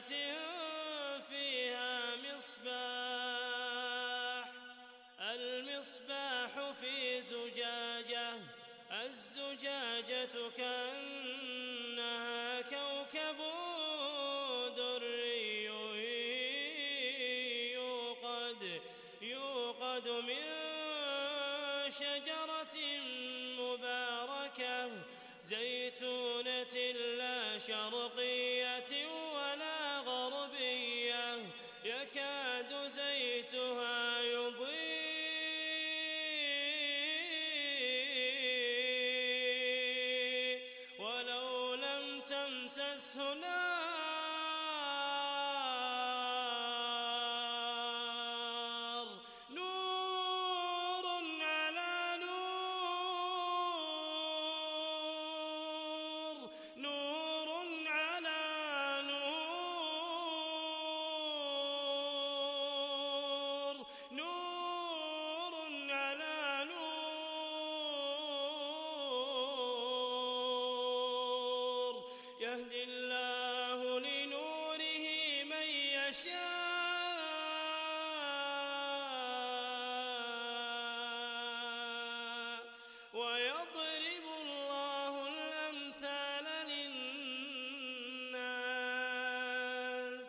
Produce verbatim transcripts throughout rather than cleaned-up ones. جنة فيها مصباح، المصباح في زجاجة، الزجاجة كأنها كوكب دري يوقد يوقد من شجرة مباركة زيتونة لا شرقية ولا غربية يكاد زيتها يضيء ولو لم تمسسه نار، نور على نور، نور على نور، نور على نور، يهدي الله لنوره من يشاء ويضرب الله الأمثال للناس،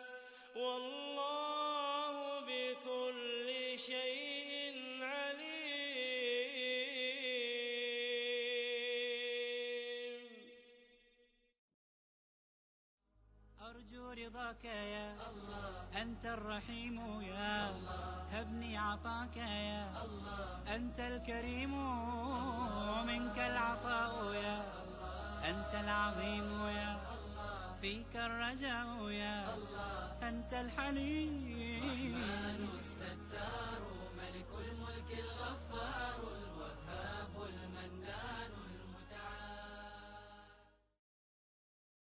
والله بكل شيء عليم. أرجو رضاك يا الله، أنت الرحيم يا الله، هبني عطاك يا الله، أنت الكريم ومنك العطاء يا الله، أنت العظيم يا الله، فيك الرجاء يا الله، أنت الحليم